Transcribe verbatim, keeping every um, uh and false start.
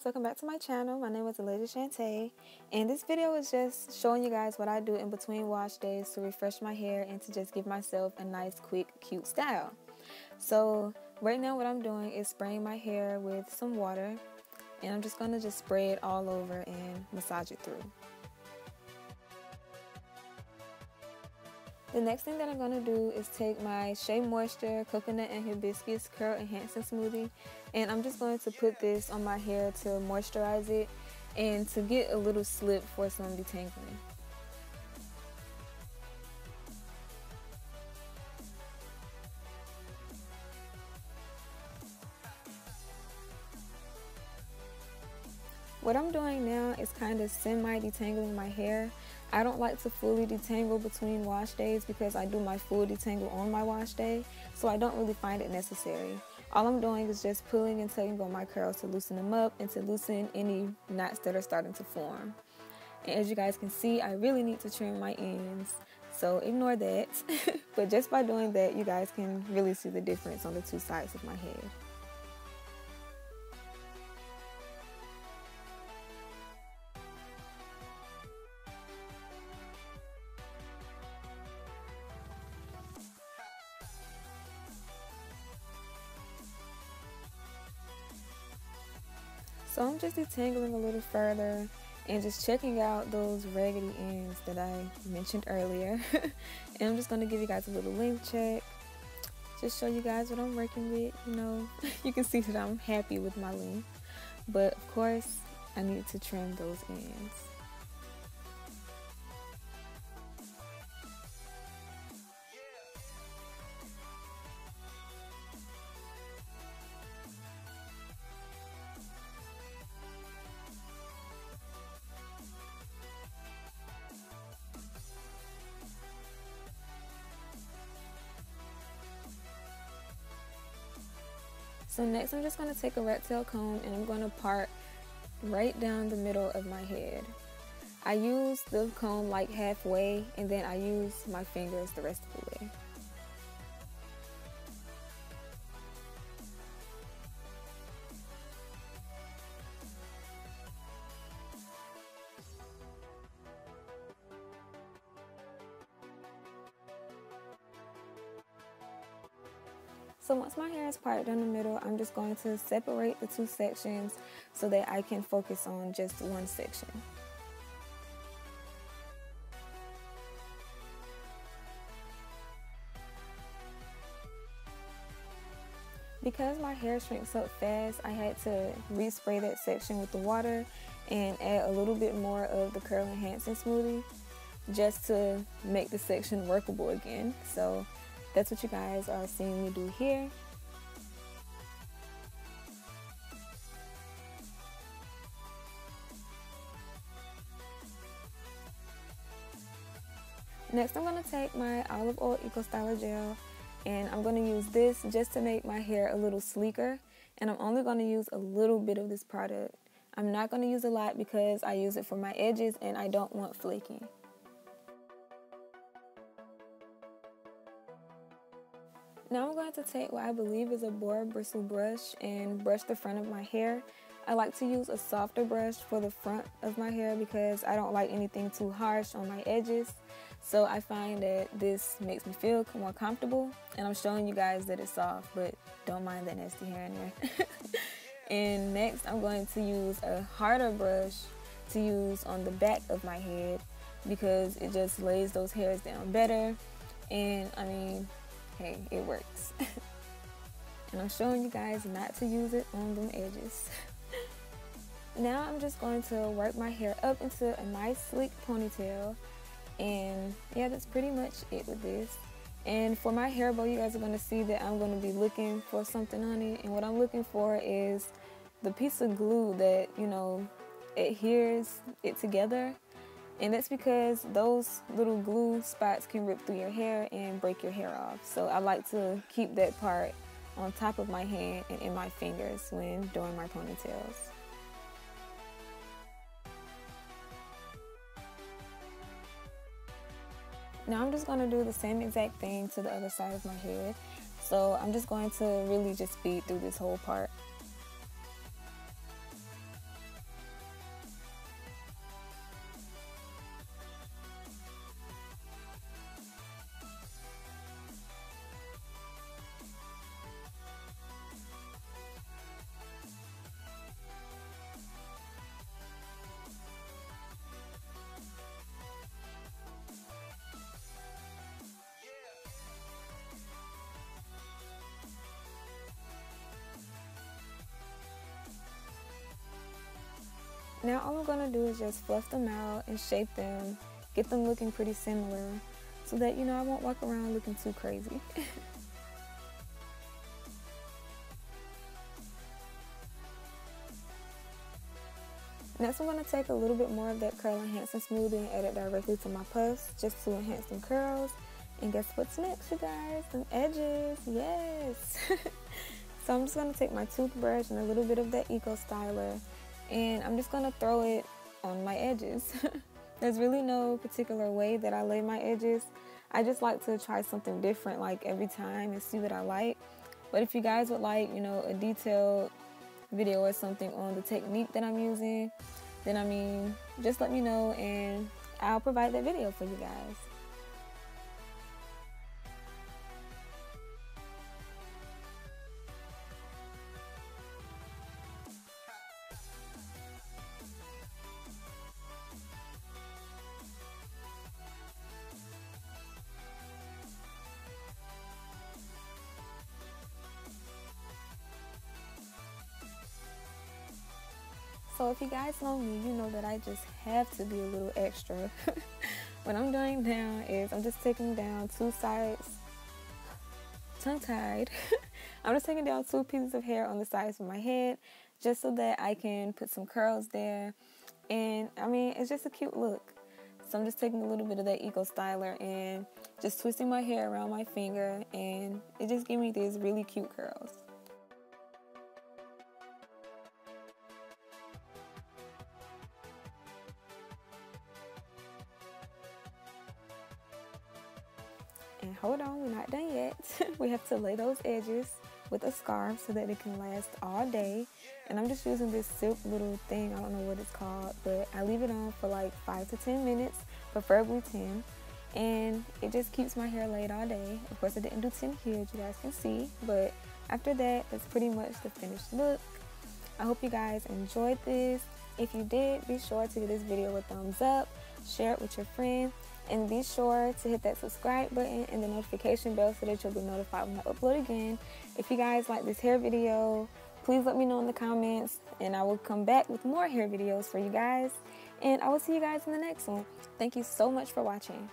guys, welcome back to my channel. My name is Alaysia Chantae, and this video is just showing you guys what I do in between wash days to refresh my hair and to just give myself a nice, quick, cute style. So right now what I'm doing is spraying my hair with some water, and I'm just going to just spray it all over and massage it through. The next thing that I'm going to do is take my Shea Moisture Coconut and Hibiscus Curl Enhancing Smoothie, and I'm just going to put this on my hair to moisturize it and to get a little slip for some detangling. What I'm doing now is kind of semi-detangling my hair. I don't like to fully detangle between wash days because I do my full detangle on my wash day, so I don't really find it necessary. All I'm doing is just pulling and tugging on my curls to loosen them up and to loosen any knots that are starting to form. And as you guys can see, I really need to trim my ends, so ignore that. But just by doing that, you guys can really see the difference on the two sides of my head. So I'm just detangling a little further and just checking out those raggedy ends that I mentioned earlier. And I'm just going to give you guys a little length check. Just show you guys what I'm working with, you know. You can see that I'm happy with my length. But of course, I need to trim those ends. So next I'm just going to take a rat tail comb and I'm going to part right down the middle of my head. I use the comb like halfway and then I use my fingers the rest of the way. So once my hair is parted down the middle, I'm just going to separate the two sections so that I can focus on just one section. Because my hair shrinks up fast, I had to respray that section with the water and add a little bit more of the curl enhancing smoothie just to make the section workable again. So that's what you guys are seeing me do here. Next, I'm going to take my Olive Oil Eco Styler Gel, and I'm going to use this just to make my hair a little sleeker. And I'm only going to use a little bit of this product. I'm not going to use a lot because I use it for my edges and I don't want flaking. Now I'm going to take what I believe is a boar bristle brush and brush the front of my hair. I like to use a softer brush for the front of my hair because I don't like anything too harsh on my edges. So I find that this makes me feel more comfortable, and I'm showing you guys that it's soft, but don't mind that nasty hair in there. And next I'm going to use a harder brush to use on the back of my head because it just lays those hairs down better, and I mean, hey, it works. And I'm showing you guys not to use it on them edges. Now I'm just going to work my hair up into a nice sleek ponytail, and yeah, that's pretty much it with this. And for my hair bow, you guys are going to see that I'm going to be looking for something on it, and what I'm looking for is the piece of glue that, you know, adheres it together. And that's because those little glue spots can rip through your hair and break your hair off. So I like to keep that part on top of my hand and in my fingers when doing my ponytails. Now I'm just going to do the same exact thing to the other side of my head. So I'm just going to really just speed through this whole part. Now all I'm going to do is just fluff them out and shape them, get them looking pretty similar so that, you know, I won't walk around looking too crazy. Next, I'm going to take a little bit more of that curl enhancing smoothie and add it directly to my puffs just to enhance them curls. And guess what's next, you guys? Some edges. Yes! So I'm just going to take my toothbrush and a little bit of that Eco Styler, and I'm just going to throw it on my edges. There's really no particular way that I lay my edges. I just like to try something different like every time and see what I like. But if you guys would like, you know, a detailed video or something on the technique that I'm using, then I mean, just let me know and I'll provide that video for you guys. So if you guys know me, you know that I just have to be a little extra. What I'm doing now is I'm just taking down two sides, tongue-tied. I'm just taking down two pieces of hair on the sides of my head just so that I can put some curls there. And I mean, it's just a cute look. So I'm just taking a little bit of that Eco Styler and just twisting my hair around my finger, and it just gave me these really cute curls. And hold on, we're not done yet. We have to lay those edges with a scarf so that it can last all day. And I'm just using this silk little thing, I don't know what it's called, but I leave it on for like five to ten minutes, preferably ten. And it just keeps my hair laid all day. Of course, I didn't do ten here, as you guys can see. But after that, that's pretty much the finished look. I hope you guys enjoyed this. If you did, be sure to give this video a thumbs up, share it with your friends, and be sure to hit that subscribe button and the notification bell so that you'll be notified when I upload again. If you guys like this hair video, please let me know in the comments, and I will come back with more hair videos for you guys. And I will see you guys in the next one. Thank you so much for watching.